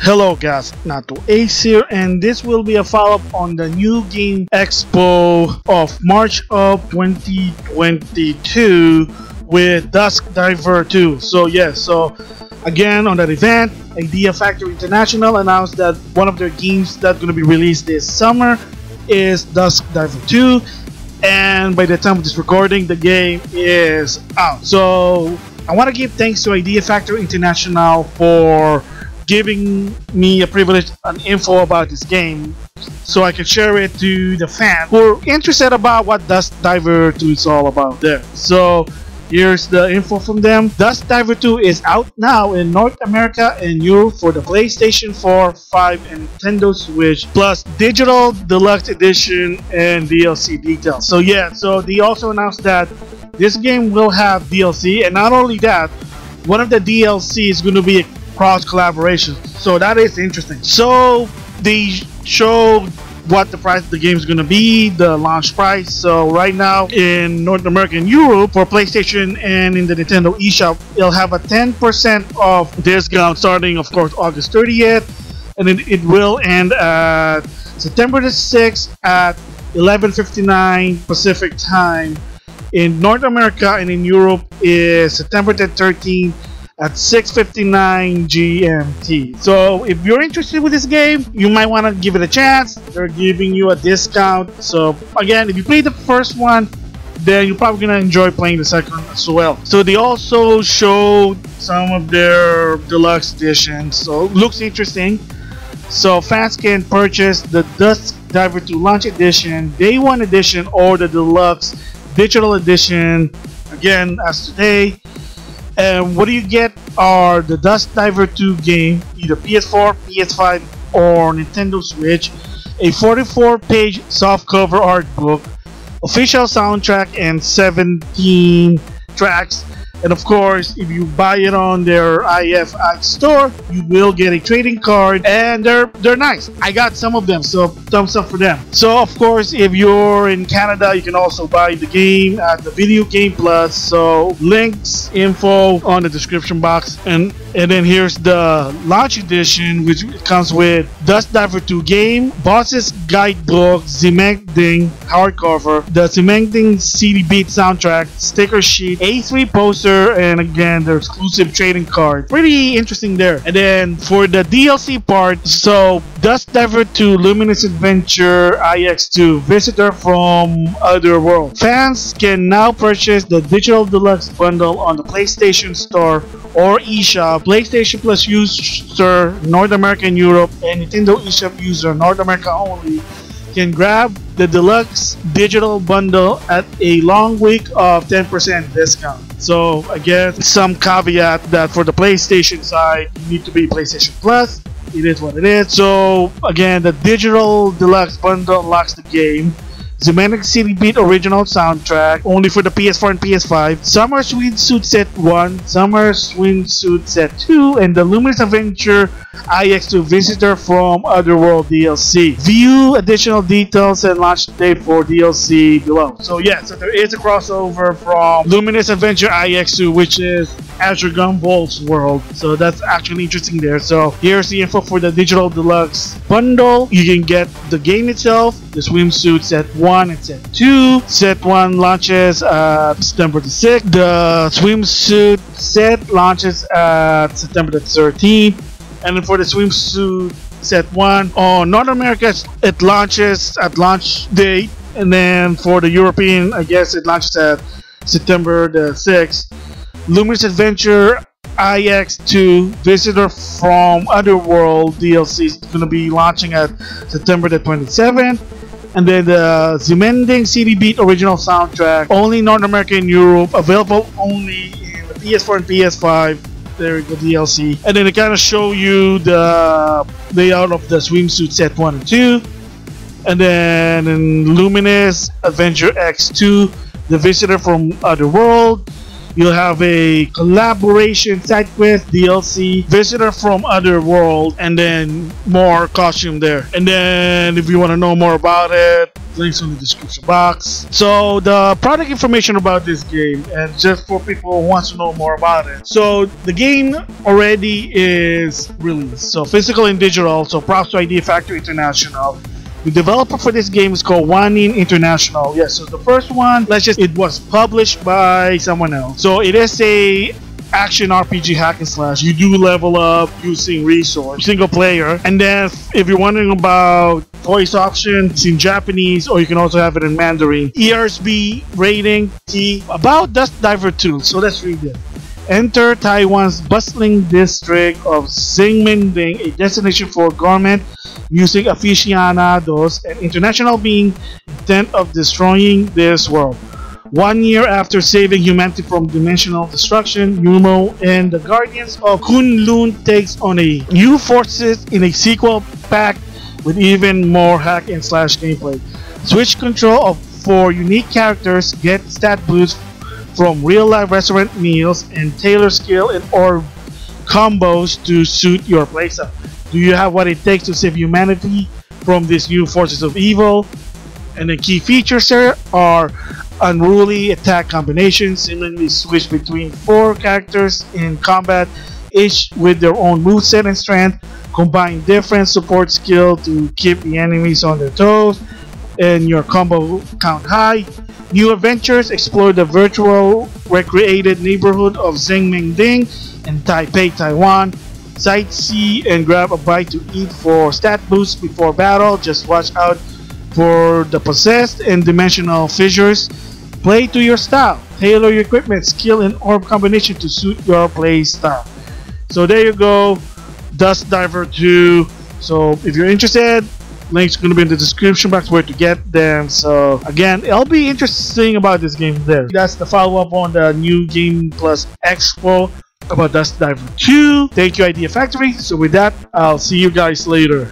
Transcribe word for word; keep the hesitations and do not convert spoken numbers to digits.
Hello guys, Nauto Ace here, and this will be a follow-up on the New Game Expo of March of twenty twenty-two with Dusk Diver two. So yes, so again on that event, Idea Factory International announced that one of their games that's going to be released this summer is Dusk Diver two, and by the time of this recording, the game is out. So I want to give thanks to Idea Factory International for giving me a privilege and info about this game so I can share it to the fans who are interested about what Dusk Diver two is all about there. So here's the info from them. Dusk Diver two is out now in North America and Europe for the PlayStation four, five, and Nintendo Switch, plus digital deluxe edition and D L C details. So yeah, so they also announced that this game will have D L C, and not only that, one of the D L C is going to be a cross collaboration, so that is interesting. So they showed what the price of the game is going to be, the launch price. So right now in North America and Europe for PlayStation and in the Nintendo eShop, it'll have a ten percent off discount starting, of course, August thirtieth, and then it will end at September the sixth at eleven fifty-nine Pacific time. In North America and in Europe is September the thirteenth at six fifty-nine G M T. So if you're interested with this game, you might want to give it a chance. They're giving you a discount. So again, if you play the first one, then you're probably gonna enjoy playing the second one as well. So they also showed some of their deluxe editions, so it looks interesting. So fans can purchase the Dusk Diver two Launch Edition, Day one Edition, or the Deluxe Digital Edition, again as today. And what do you get are the Dusk Diver two game, either P S four, P S five, or Nintendo Switch, a forty-four page softcover art book, official soundtrack, and seventeen tracks. And of course, if you buy it on their I F X store, you will get a trading card, and they're they're nice. I got some of them, so thumbs up for them. So of course, if you're in Canada, you can also buy the game at the Video Game Plus. So links, info on the description box. And and then here's the launch edition, which comes with Dusk Diver two game, Boss's Guidebook, Ximending Ding hardcover, the Ximending City Beat soundtrack, sticker sheet, A three poster, and again their exclusive trading card. Pretty interesting there. And then for the D L C part, so Dusk Diver two Luminous Adventure I X two, Visitor from Other World. Fans can now purchase the Digital Deluxe Bundle on the PlayStation Store or eShop. PlayStation Plus user North America and Europe and Nintendo eShop user North America only can grab the Deluxe Digital Bundle at a long week of ten percent discount. So again, some caveat that for the PlayStation side, you need to be PlayStation Plus. It is what it is. So again, the Digital Deluxe Bundle unlocks the game, Zumanity City Beat original soundtrack, only for the P S four and P S five, Summer Swimsuit Set one, Summer Swimsuit Set two, and the Luminous Adventure I X two Visitor from Otherworld D L C. View additional details and launch date for D L C below. So yeah, so there is a crossover from Luminous Adventure I X two, which is Azure Gumball's World. So that's actually interesting there. So here's the info for the Digital Deluxe Bundle. You can get the game itself, the swimsuit set one and set two. Set one launches uh, September the sixth. The swimsuit set launches at September the thirteenth. And then for the swimsuit set one, on North America, it launches at launch date. And then for the European, I guess it launches at September the sixth. Luminous Adventure I X two Visitor from Otherworld D L C is going to be launching at September the twenty-seventh. And then the Ximending City Beat original soundtrack, only North America and Europe, available only in the P S four and P S five. There is the D L C. And then they kind of show you the layout of the swimsuit set one and two. And then in Luminous Adventure X two, the Visitor from Otherworld. You'll have a collaboration side quest, D L C, visitor from other world, and then more costume there. And then if you want to know more about it, links in the description box. So the product information about this game, and just for people who want to know more about it. So the game already is released, so physical and digital. So props to Idea Factory International. The developer for this game is called Wanin International. Yes, so the first one, let's just, it was published by someone else. So it is a action R P G hack and slash. You do level up using resource, single player. And then if you're wondering about voice option, it's in Japanese, or you can also have it in Mandarin. E S R B rating T. About Dusk Diver two, so let's read it. Enter Taiwan's bustling district of Zhengming Ding, a destination for garment, music aficionados, and international being intent of destroying this world. One year after saving humanity from dimensional destruction, Yumo and the Guardians of Kunlun takes on a new forces in a sequel packed with even more hack and slash gameplay. Switch control of four unique characters, get stat boosts from real-life restaurant meals, and tailor skill and orb combos to suit your playstyle. Do you have what it takes to save humanity from these new forces of evil? And the key features here are unruly attack combinations, seemingly switch between four characters in combat, each with their own moveset and strength, combine different support skills to keep the enemies on their toes, and your combo count high. New adventures explore the virtual recreated neighborhood of Ximending Ding in Taipei, Taiwan. Sightsee and grab a bite to eat for stat boosts before battle. Just watch out for the possessed and dimensional fissures. Play to your style. Tailor your equipment, skill, and orb combination to suit your play style. So there you go, Dusk Diver two. So if you're interested, links are going to be in the description box where to get them. So again, it'll be interesting about this game there. That's the follow-up on the New Game Plus Expo about Dusk Diver two. Thank you, Idea Factory. So with that, I'll see you guys later.